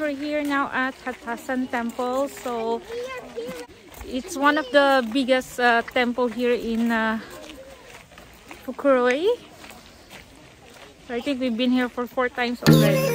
We're here now at Hattasan Temple. So it's one of the biggest temple here in Fukuroi. So I think we've been here for 4 times already.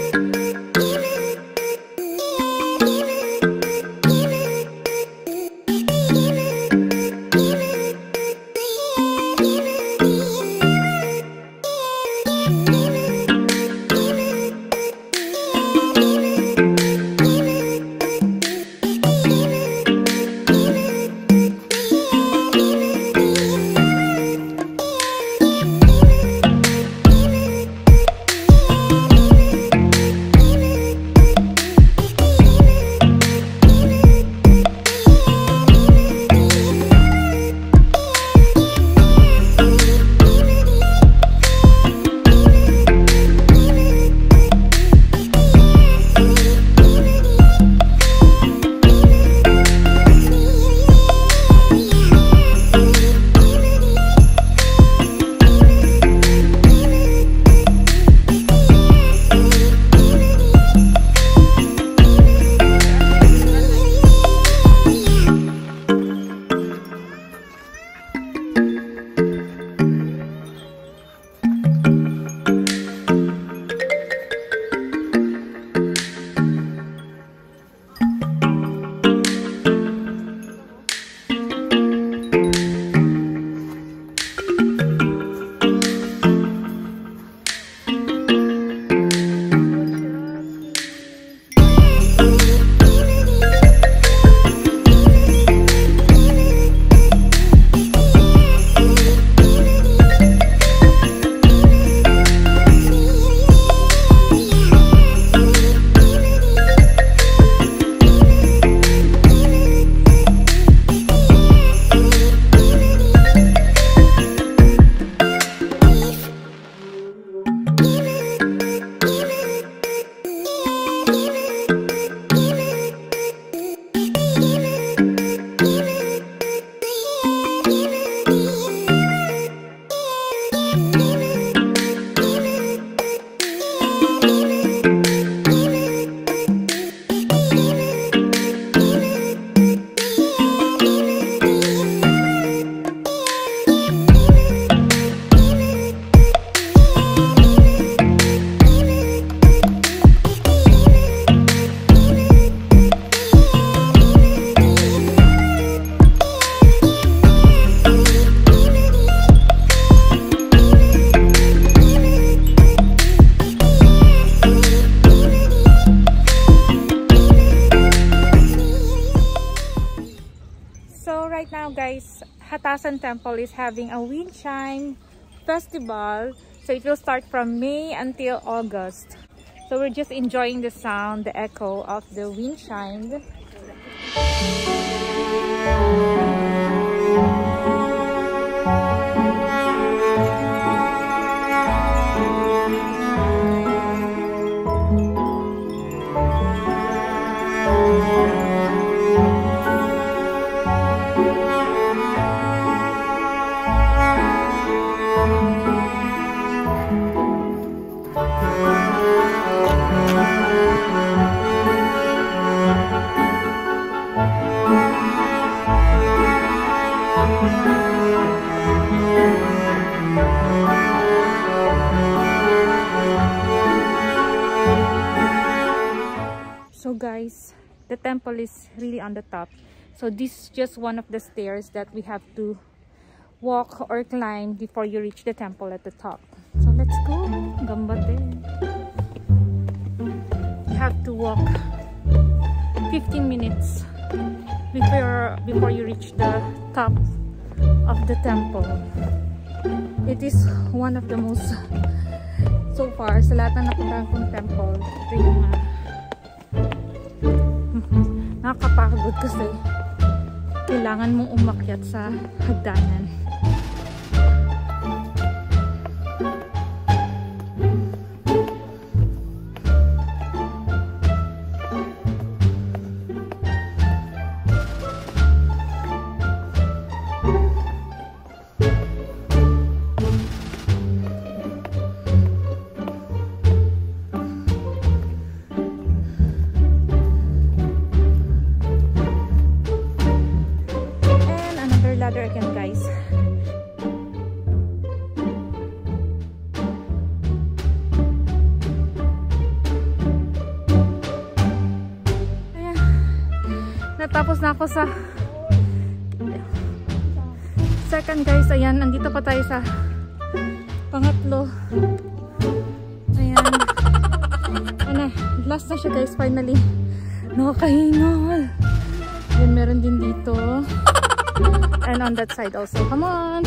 Right now, guys, Hattasan Temple is having a wind chime festival, so it will start from May until August. So we're just enjoying the sound, the echo of the wind chime. temple is really on the top. So this is just one of the stairs that we have to walk or climb before you reach the temple at the top. So let's go. Gambate. You have to walk 15 minutes before you reach the top of the temple. It is one of the most, so far, sa lahat na napuntahan kong temple, ito yung nakakapagod kasi kailangan mong umakyat sa hagdanan. Again, guys. Ayan. Natapos na ako sa second, guys. Ayan, nandito pa tayo sa pangatlo. Ayan. Ayan, last na siya, guys. Finally. Nakakahingal. Ayan, meron din dito. And on that side also. Come on!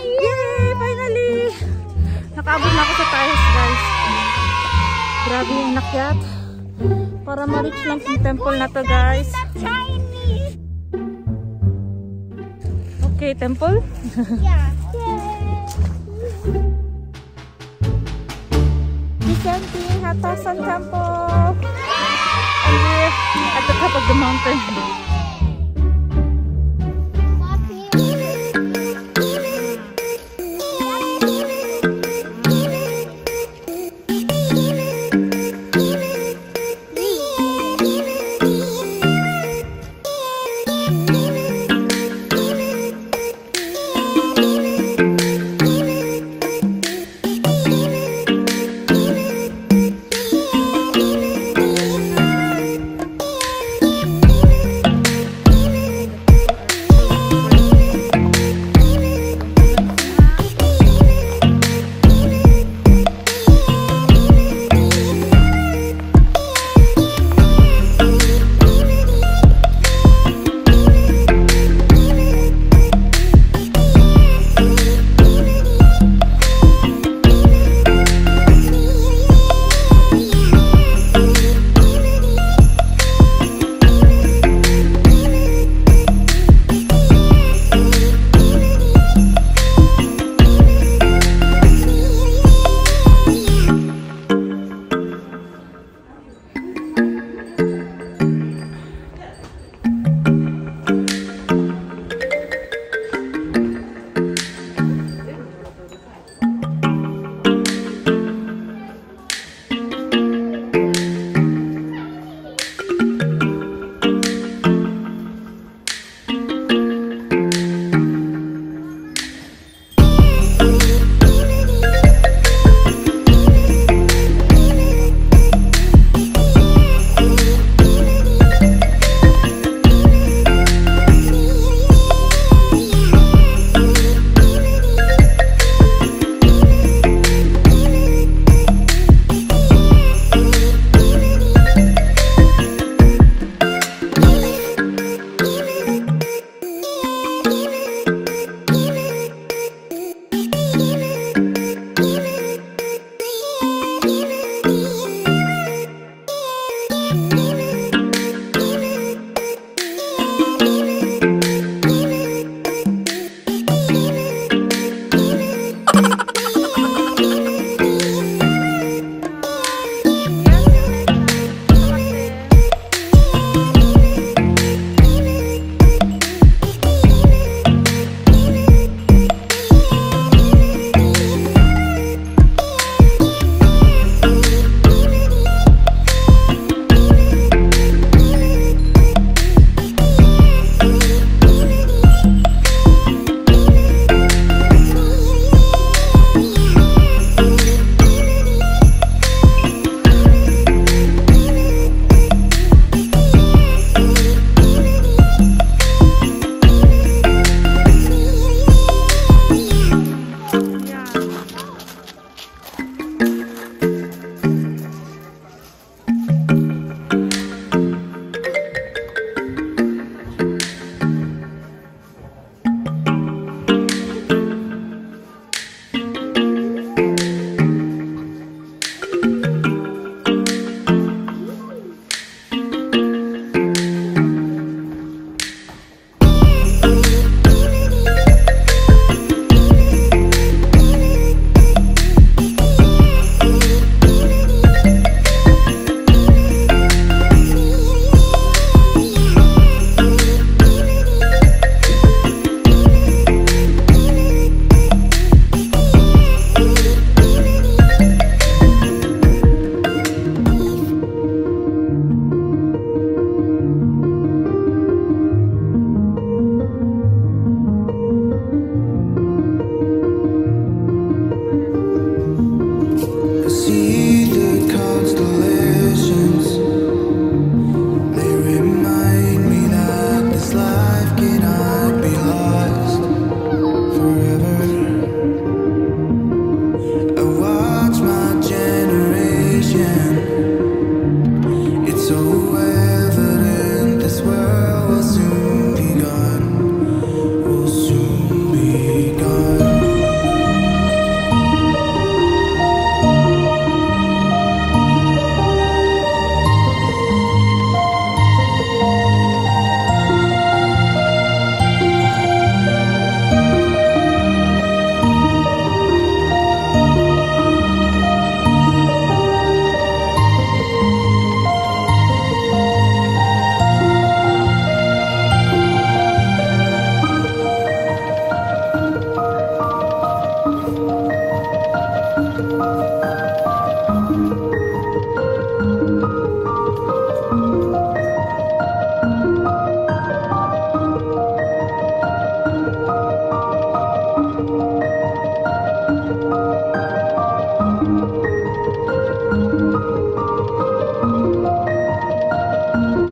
Yay! Finally! Nakaabot na ako sa tires, guys. Grabe yung nakyat. Para ma-reach lang yung temple na to, guys. Okay, temple? Yeah. Presenting Hattasan Temple. At the top of the mountain.